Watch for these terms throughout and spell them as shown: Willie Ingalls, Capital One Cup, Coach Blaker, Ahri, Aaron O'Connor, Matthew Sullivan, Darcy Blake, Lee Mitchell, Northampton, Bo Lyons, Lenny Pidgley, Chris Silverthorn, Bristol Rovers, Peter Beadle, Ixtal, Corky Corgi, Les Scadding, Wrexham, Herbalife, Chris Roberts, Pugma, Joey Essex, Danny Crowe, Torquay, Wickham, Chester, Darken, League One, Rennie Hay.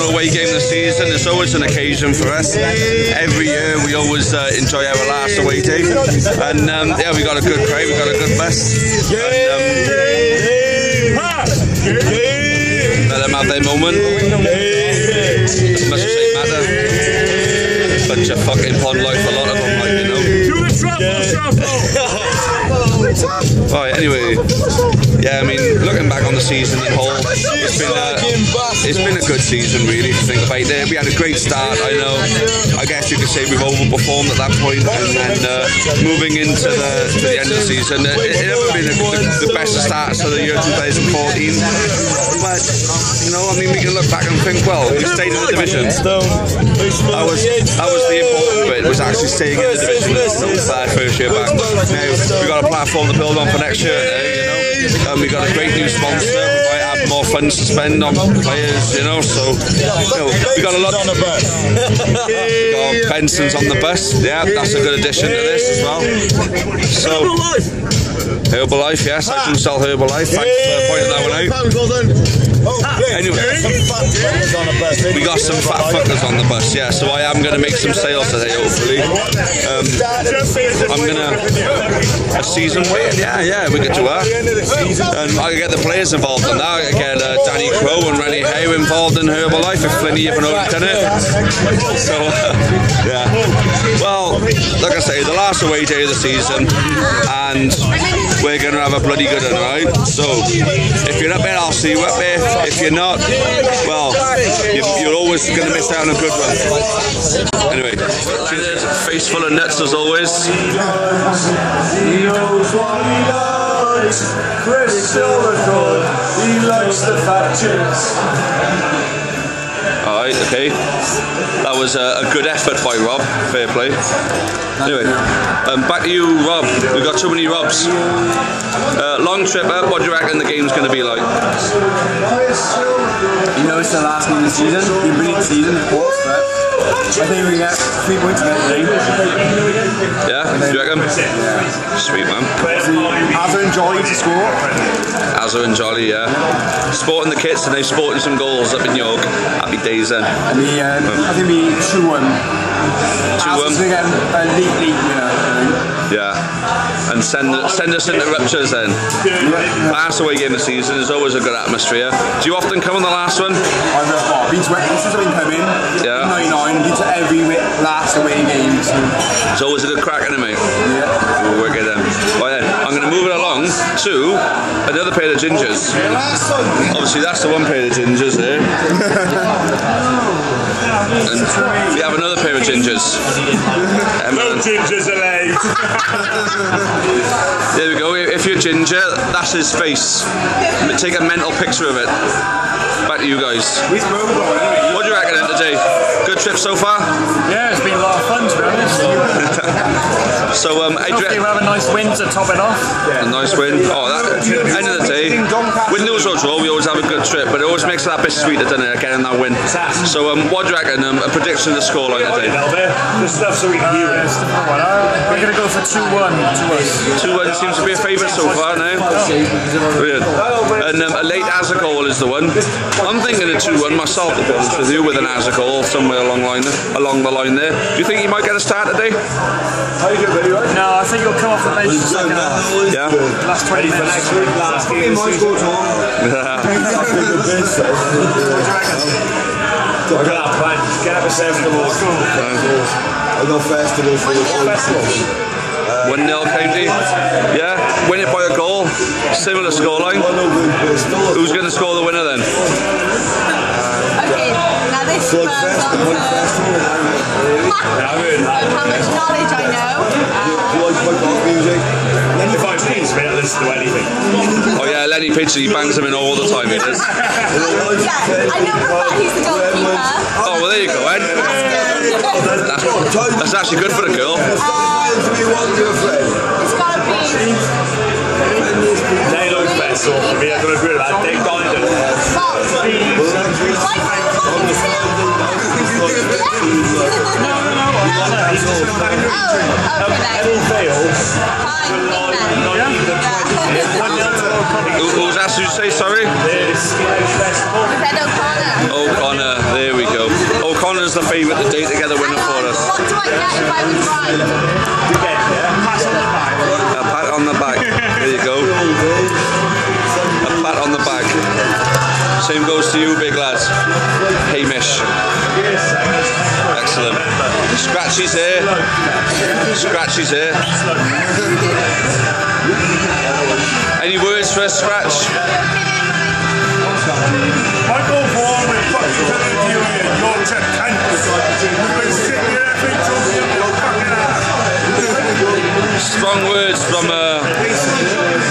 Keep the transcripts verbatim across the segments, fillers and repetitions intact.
an away game this season. It's always an occasion for us. Every year we always uh, enjoy our last away day. And um, yeah, we got a good crowd, we got a good bus. And, um, let them have their moment. As much as they matter. Bunch of fucking pond life, a lot of them, like, you know. To the trouble, trouble! Right, anyway. Yeah, I mean, looking back on the season as a whole, it's been a, it's been a good season, really, to think about it. We had a great start, I know. I guess you could say we've overperformed at that point, and then uh, moving into the, to the end of the season, it, it hasn't been a, the, the best of starts of the year twenty fourteen. But, you know, I mean, we can look back and think, well, we stayed in the division. That was, that was the important bit, was actually staying in the division our first year back. Now, we've got a platform to build on for next year, you know. Um, we got a great new sponsor. We might have more funds to spend on players, you know. So you know, we got a lot. On the bus. We got Benson's on the bus. Yeah, that's a good addition to this as well. So Herbalife, yes, I do sell Herbalife. Thanks for pointing that one out. Oh, anyway, we got some fat fuckers on the bus, yeah, so I am going to make some sales today, hopefully. Um, I'm going to... A season win, yeah, yeah, we get to work. And I can get the players involved in that. I can get uh, Danny Crowe and Rennie Hay involved in Herbalife if Flinny even owned it. So, uh, yeah. Well, like I say, the last away day of the season, and we're going to have a bloody good one, right? So, if you're up there, I'll see you up there. If you're not, well, you're always going to miss out on a good one. Anyway, face full of nuts as always. He knows what he likes. Chris Silverthorn, he likes the fat chicks. Alright, okay. That was a, a good effort by Rob. Fair play. Anyway, um, back to you, Rob. We've got too many Robs. Uh, long trip up. What do you reckon the game's going to be like? You know, it's the last game of the season. We brilliant season, of course, but I think we get three points against the game. Yeah, do you reckon? Yeah. Sweet, man. Azza and Jolly to score. Azza and Jolly, yeah. Sporting the kits, and they've sported some goals up in York. Happy day. And the, um, um, I think we two one. Two one. We get a league league winner. Yeah, and send send us into ruptures then. Yeah. Last away game of the season is always a good atmosphere. Do you often come on the last one? I've oh, been to Wickham since I've been coming. Yeah. ninety-nine, been to every last away game. So. It's always a good crack, isn't it, mate? Yeah. We'll work it then. Right then, I'm going to move it along to another pair of gingers. Obviously, that's the one pair of gingers there. And we have another pair of gingers. No gingers allowed. There we go. If you're ginger, that's his face. Take a mental picture of it. Back to you guys. What do you reckon of today? Good trip so far? Yeah, it's been a lot of fun, to be honest. So, um, hopefully we'll have a nice win to top it off. Yeah. A nice win. Oh, that, end of the day, win, lose or draw, we always have a good trip, but it always makes it that bit sweeter, doesn't it, getting that win. So, um, what do you reckon? Um, a prediction of the scoreline today? The stuff so we can hear it. We're going to go for two one. two one seems to be a favourite so far now. Brilliant. And um, a late Azza goal is the one. I'm thinking a two one myself, to be honest with you, with an Azza goal somewhere along line there, along the line there. Do you think you might get a start today? No, I think you'll come off the bench. Yeah. Last twenty minutes. Last game. Got to up, man. Get up yourself for the ball. I got first to lose for the one nil County. Yeah, win it by a goal. Similar scoreline. Who's going to score the winner then? Okay, now this is how much knowledge I know. Um, If I please, we don't listen to anything. Oh yeah, Lenny Pidgley bangs him in all the time, he does. Yeah, I never thought he's the goalkeeper. Oh, well there you go, Ed. That's good. That's, that's actually good for the girl. Um, it's got to be... They look best, I mean, I've got to agree with that. They dined it. No, no, no. Oh, okay. All fails. Who's asked you to say sorry? O'Connor. O'Connor, there What's the favourite the Day Together winner for us? What do I get if I win mine? You get a pat on the back. A pat on the back. There you go. A pat on the back. Same goes to you, big lads. Hamish. Excellent. Scratchy's here. Scratchy's here. Any words for a Scratch? I go for with fucking telling you in your ten cans. We've been sitting here every trophy of your fucking ass. Strong words from a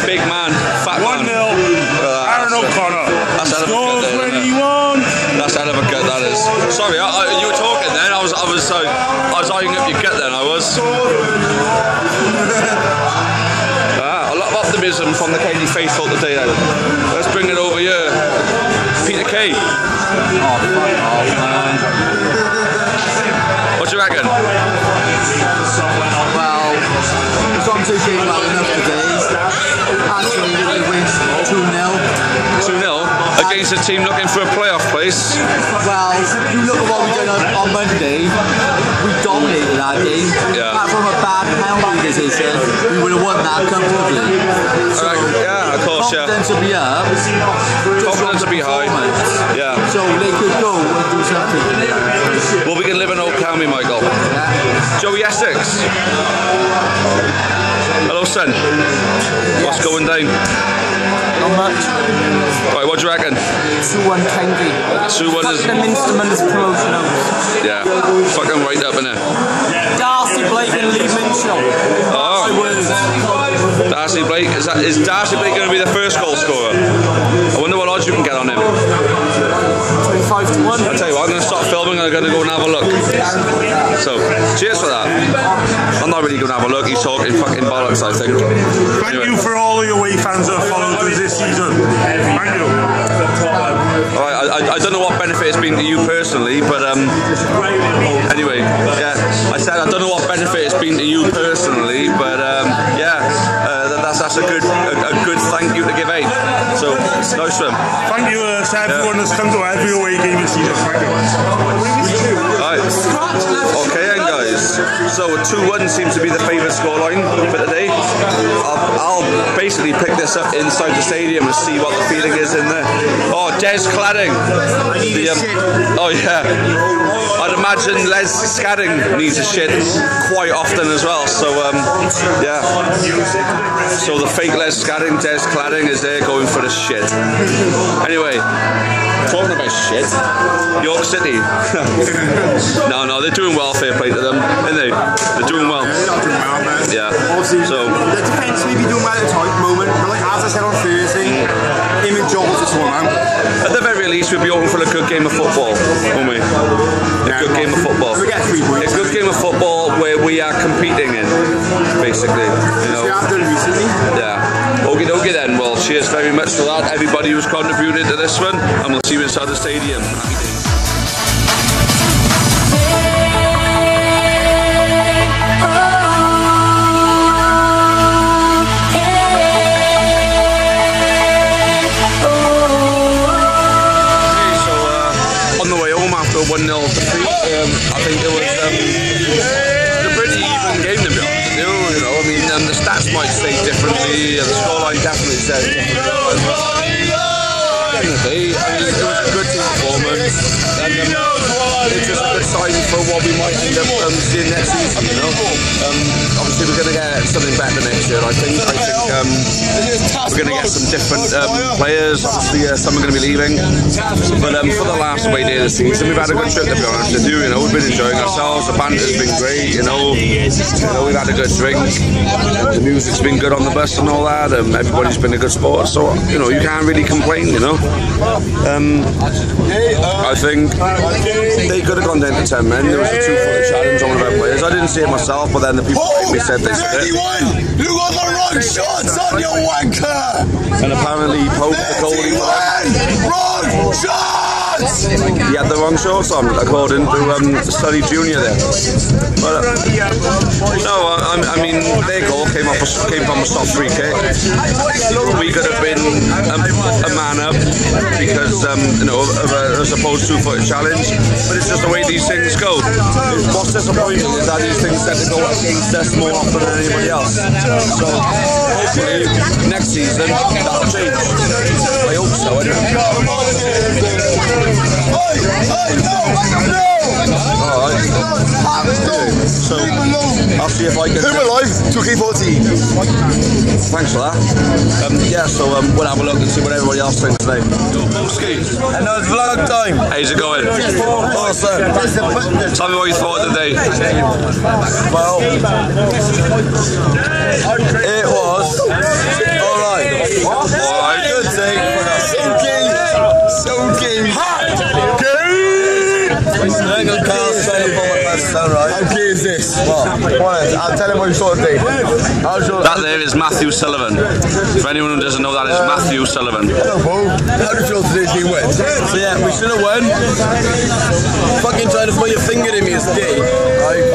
big man, fat one man. one nil, uh, Aaron O'Connor. That's out of a cut there, isn't it? That's out of a cut, that is. Sorry, I, I, you were talking then, I was I was so I was eyeing up your gut then, I was. Ah, a lot of optimism from the K D faithful today then. Let's bring it over here. Peter K. Oh, oh man. What do you reckon? Well, it's not too big about enough today. Actually, we win two nil. two nil? Against a team looking for a playoff place? Well, you look at what we did on, on Monday, we dominated that game. Yeah. Apart from a bad penalty decision, we would have won that comfortably. So, right. Yeah, of course, yeah. Confidence will be up. Confidence will be high. Yeah. So they could go and do something. Well, we can live in Old County, Michael. Yeah. Joey Essex. Hello, son. Yes. What's going down? Not much. Right, what do you reckon? two one Tengi. two one is... Fucking Minsterman's promotional. Yeah. Fucking right up, innit? Darcy Blake and Lee Mitchell. Oh. Darcy Blake. Is, that, is Darcy Blake going to be the first goal scorer? I wonder what odds you can get on him. twenty-five to one. I'll tell you what, I'm going to stop filming and I'm going to go and have a look. So, cheers for that. I'm not really going to have a look, he's talking fucking bollocks, I think. Thank anyway. you for all of your away fans that have followed us this season. Thank you. Alright, I, I don't know what benefit it's been to you personally, but um, anyway, yeah, I said I don't know what benefit it's been to you personally, but um, yeah, uh, that, that's, that's a good a, a good thank you to give out. So, nice one. Thank you uh, to everyone yeah. that's come to every away game this season. Thank you. Alright, okay. So a two one seems to be the favourite scoreline for today. I'll, I'll basically pick this up inside the stadium and see what the feeling is in there. Oh, Des Cladding. I need the, um, a shit. Oh yeah. I'd imagine Les Scadding needs a shit quite often as well. So um, yeah. So the fake Les Scadding, Des Cladding is there going for the shit. Anyway. Talking about shit. York City. no, no, they're doing well, fair play to them, aren't they? They're doing well. They're not doing well, man. Yeah. Obviously, so, the defence may be doing well at the time, moment, but like as I said on Thursday, Im and Joel's are torn out. At the very least, we'll be hoping for a good game of football, won't we? A yeah, good game of football. We get three points. A good game of football where we are competing in, basically. You know? We have done recently. Yeah. Okie dokie then, well cheers very much for that, everybody who's contributed to this one, and we'll see you inside the stadium. Okay, so uh, on the way home after a one nil defeat, um, I think it was, um, it was a pretty even game to be honest. You know, I mean, um, the stats might say differently, uh, the scoreline definitely says differently. At the end of the day, I mean, it was a good team performance, and um, it's just a good sign for what we might end up um, seeing next season, you know. Um, obviously, we're going to get something better next year, I think. I think um, we're going to get some different um, players, obviously, uh, some are going to be leaving. But um, for the last away day of the season, we've had a good trip, to be honest with you, you know, we've been enjoying ourselves, the banter's been great, you know. You know, we've had a good drink, the music's been good on the bus and all that, and everybody's been a good sport, so, you know, you can't really complain, you know. Um, I think they could have gone down to ten men. There was a two-footer challenge on one of our players. I didn't see it myself, but then the people oh, me said they said it. You got the wrong shots on your wanker! And apparently Pope, the goalie, wrong shot! He had the wrong shorts on, according to um, Sully Junior there. But, uh, no, I, I mean, their goal came, off a, came from a soft free kick. We could have been a, a man up because, um, you know, of a, a supposed two-foot challenge, but it's just the way these things go. What's disappointing is that these things tend to go against us more often than anybody else. So, hopefully, next season, that'll change. I hope so, anyway. Alright. So, I'll see if I can... Herbalife, two K fourteen. Thanks for that. Um, yeah, so um, we'll have a look and see what everybody else thinks today. Another vlog time. How's it going? Awesome. Tell me what you thought today. Well, it was... Alright. Alright. Good thing. So game. Hot. How key is this? I'll tell him what you saw today. That there is Matthew Sullivan. For anyone who doesn't know, that is Matthew Sullivan. Hello, Paul. How do you feel today's game went? So yeah, we should have won. Fucking trying to put your finger in me is dead.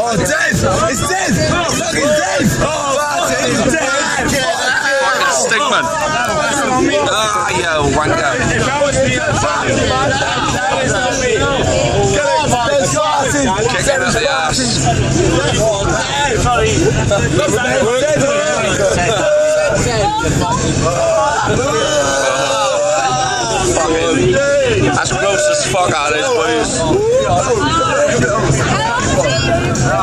Oh, it's dead! It's dead! It's fucking dead! Oh, it's dead! Fucking Stigman. Ah, yo, wanker. Kick it in the ass. That's gross as fuck out of this place.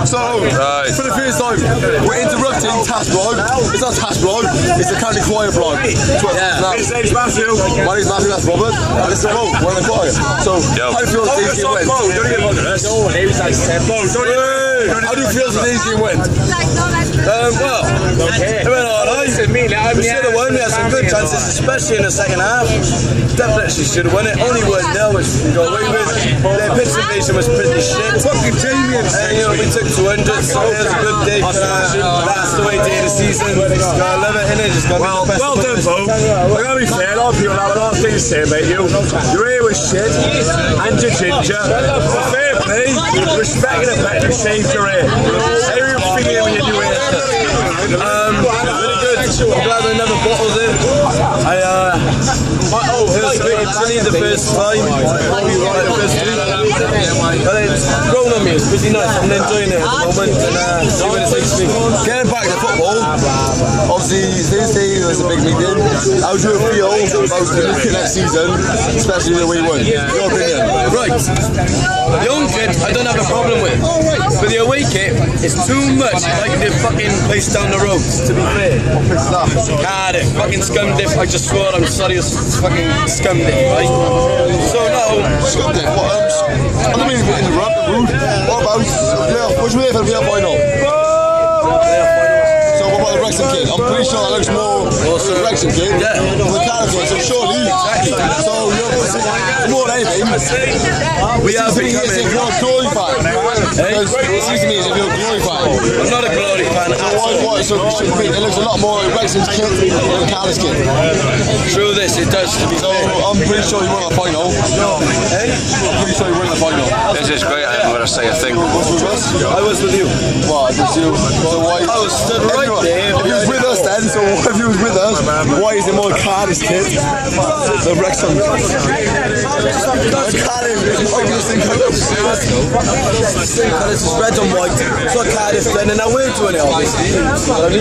So, right. For the first time, we're interrupting Tash Blog. It's not Tash Blog, it's the County Choir Blog. Yeah. My name's Matthew. My name's Matthew, that's Robert. And this is Mo, we're in the choir. So, yep. How do you feel today's game went? How do you feel today's game went? Um, well, okay. It went alright. We should have won, we had some good chances, especially in the second half. Definitely should have won it. Only one nil, which we got away with. Their pitch invasion was pretty shit. Fucking Jamie. And you know, we took two hundred, so it was a good day for that. That's the way day of the season. I love it, innit? Just got well, the best well done, Bo. I gotta be fair, a lot of people have a lot of things to say about you. Your hair was shit, and your ginger. Fair play, respecting the fact you shaved your hair. Everyone's thinking when you do it. Um, really good. I'm glad I never bottled it. I, uh, oh, here's Italy the first time. Probably right the first time. But it's grown on me, it's pretty nice. I'm enjoying it at the moment. And, uh, see when it takes me. Getting back to football, obviously, Thursday was a big meeting. How do you feel about the look at next season, especially the way we won? Your opinion? Right. The home kit, I don't have a problem with. But the away kit is too much like the fucking place down the road, to be fair. Cardiff, fucking scum dip. I just swore I'm sorry as fucking scum dip, right? So, no. Scum dip? What? I don't mean in the rap, rude. What about playoff? What do you mean for the playoff final? So, what about the Wrexham kid? I'm pretty sure that looks more awesome. The Wrexham kid. Yeah. The Cardiff one, so surely. Exactly. So, you're know, more than anything. We are becoming. You're glorified. Because it seems to me as if you're glorified. I'm not a glorified fan. So it, should be, it looks a lot more Wrexham's kit than Cardiff's kit. True this, it does. To be so fair. I'm pretty sure you won the final. No. Hey? I'm pretty sure you won the final. This is great, I haven't got to say a thing. Was with us? I was with you. Well, I was with you. So why? I was stood right there. If he was with us then, so if he was with us, why is it more Cardiff's kit than Wrexham's kit? That's Cardiff. This is red and white. It's not Cardiff then, and now we're doing it obviously. I've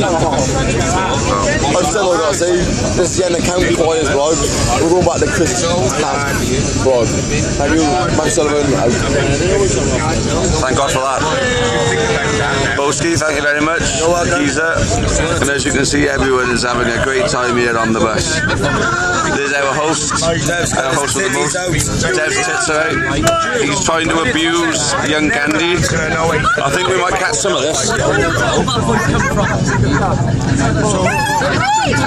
still got to say, this is the end of County Choirs vlog. We're going back to Chris Silverthorn vlog. Thank you, Matthew Sullivan. Thank God for that. Boski, thank you very much. Geezer. And as you can see, everyone is having a great time here on the bus. There's our host, our host of the most, Dev's tits are out. He's trying to abuse young Gandhi. I think we might catch some of this.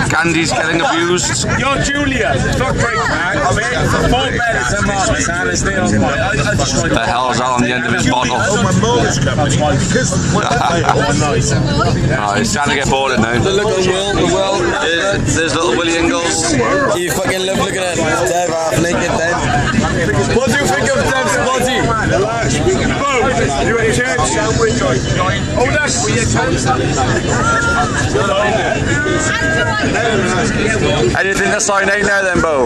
Gandhi's getting abused. You're Julia. The hell's that on the end of his bottle? Oh, he's starting to get bored now. The look of the world, the world. There's little Willie Ingalls. You fucking love looking at Dev half naked then. What do you You ready to eat sandwich or joint? Oh, that's we are. Anything that's sign eight now then, Bo?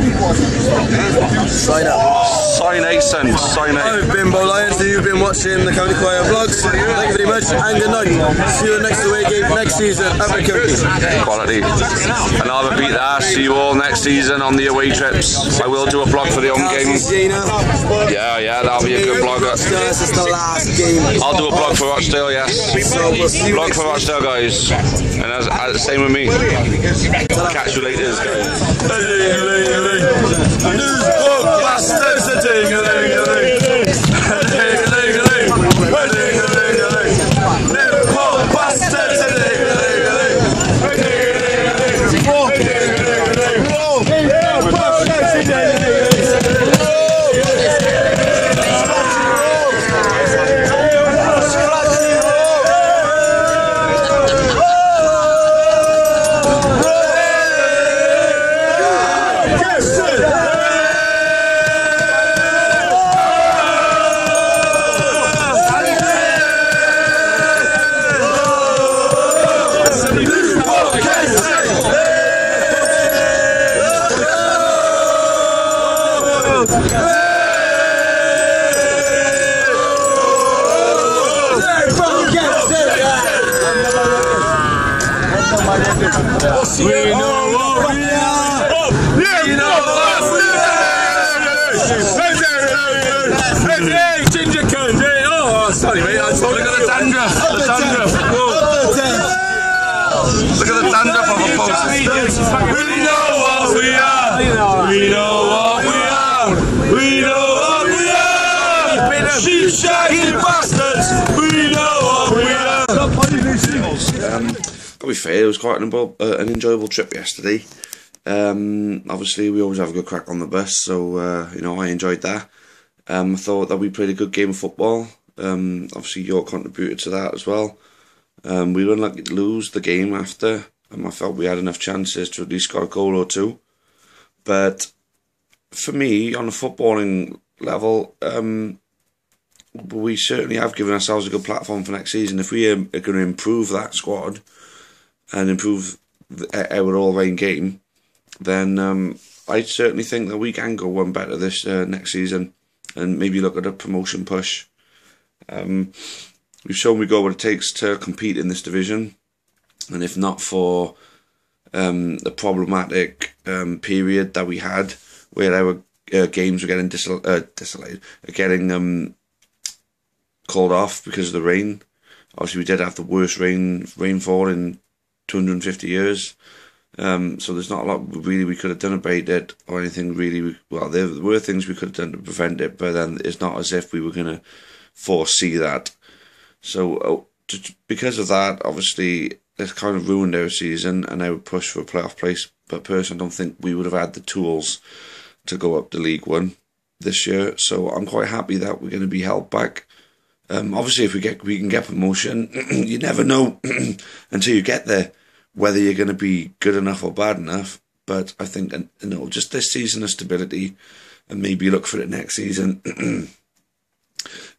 Sign up. Sign eight cents. Sign eight. I've been Bo Lyons, and you've been watching the County Choir vlogs. Thank you very much, and good night. See you next away game next season. Quality. And I'll repeat that. See you all next season on the away trips. I will do a vlog for the home game. Yeah, yeah, that'll be a good vlog. I'll do a vlog for Rochdale, yeah. Vlog for Rochdale, guys. And as, as same with me. Catch you later, guys. We know what we are. You know what we are. Hey, ginger cone. Oh, sorry, mate. I totally got a dandruff. The dandruff. Look at the dandruff of a post. We know what we are. We know what we are. We know what we are. Sheep shagging bastards. We know what we are. Um, To be fair, it was quite an, uh, an enjoyable trip yesterday. Um, obviously, we always have a good crack on the bus, so uh, you know I enjoyed that. Um, I thought that we played a good game of football. Um, obviously, York contributed to that as well. Um, we were unlucky to lose the game after, and I felt we had enough chances to at least score a goal or two. But for me, on a footballing level, um, we certainly have given ourselves a good platform for next season. If we are going to improve that squad and improve our all-round game, then um, I certainly think that we can go one better this uh, next season and maybe look at a promotion push. Um, we've shown we got what it takes to compete in this division, and if not for um, the problematic um, period that we had where our uh, games were getting disal uh, disallowed, getting um, called off because of the rain. Obviously, we did have the worst rain rainfall in two hundred and fifty years, um, so there's not a lot really we could have done about it or anything really. We, well, there were things we could have done to prevent it, but then it's not as if we were going to foresee that. So oh, to, because of that, obviously, it's kind of ruined our season and our push for a playoff place. But personally, I don't think we would have had the tools to go up to League One this year. So I'm quite happy that we're going to be held back. Um, obviously, if we get we can get promotion, you never know until you get there whether you're going to be good enough or bad enough. But I think, you know, just this season of stability, and maybe look for it next season.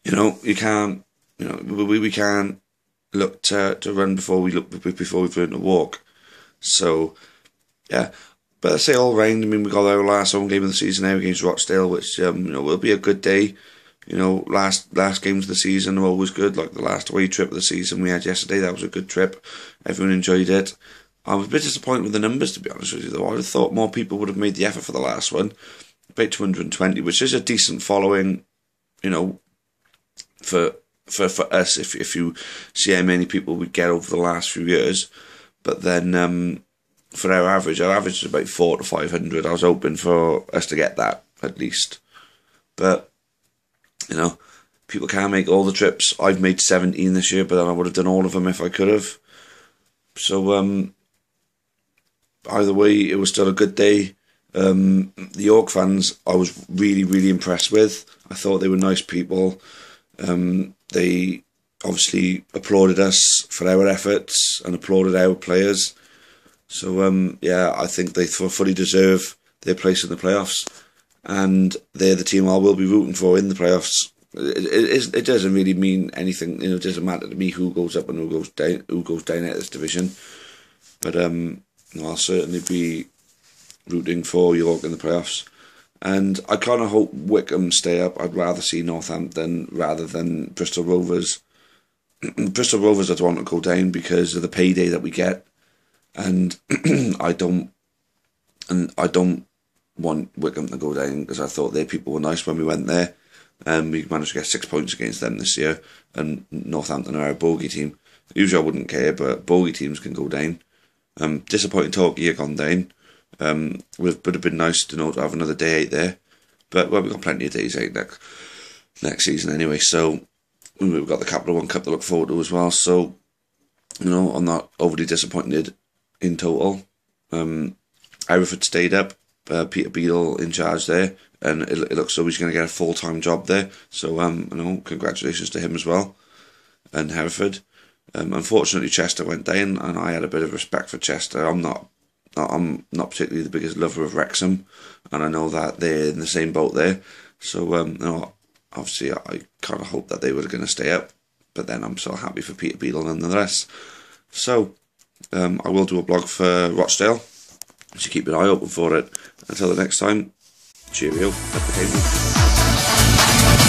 You know, you can't, you know, we we can't look to to run before we look before we've learned to walk. So, yeah. But I say all round. I mean, we got our last home game of the season now against Rochdale, which um, you know will be a good day. You know, last last games of the season are always good. Like the last away trip of the season we had yesterday, that was a good trip. Everyone enjoyed it. I was a bit disappointed with the numbers, to be honest with you, though. I would have thought more people would have made the effort for the last one. About two hundred and twenty, which is a decent following, you know, for for for us. If if you see how many people we get over the last few years, but then um, for our average, our average is about four to five hundred. I was hoping for us to get that at least, but. You know, people can't make all the trips. I've made seventeen this year, but then I would have done all of them if I could have. So, um, either way, it was still a good day. Um, the York fans, I was really, really impressed with. I thought they were nice people. Um, they obviously applauded us for our efforts and applauded our players. So, um, yeah, I think they fully deserve their place in the playoffs. And they're the team I will be rooting for in the playoffs It, it, it doesn't really mean anything. You know, it doesn't matter to me who goes up and who goes down, who goes down at this division. But um, no, I'll certainly be rooting for York in the playoffs. And I kind of hope Wickham stay up. I'd rather see Northampton rather than Bristol Rovers. Bristol Rovers, I don't want to go down because of the payday that we get, and I don't, and I don't want Wickham to go down because I thought their people were nice when we went there, and we managed to get six points against them this year. And Northampton are a bogey team. Usually I wouldn't care, but bogey teams can go down. Um, disappointing Torquay have gone down. Um, would have been nice to know to have another day out there, but well, we've got plenty of days out next next season anyway. So we've got the Capital One Cup to look forward to as well. So you know, I'm not overly disappointed in total. Um, Hereford stayed up. Uh, Peter Beadle in charge there, and it, it looks as though he's going to get a full time job there. So um, you know, congratulations to him as well, and Hereford. Um, unfortunately, Chester went down, and I had a bit of respect for Chester. I'm not. I'm not particularly the biggest lover of Wrexham, and I know that they're in the same boat there. So, um, you know, obviously I kind of hoped that they were going to stay up, but then I'm so happy for Peter Beadle nonetheless. So, um, I will do a blog for Rochdale, so keep an eye open for it. Until the next time, cheerio. Have a good day.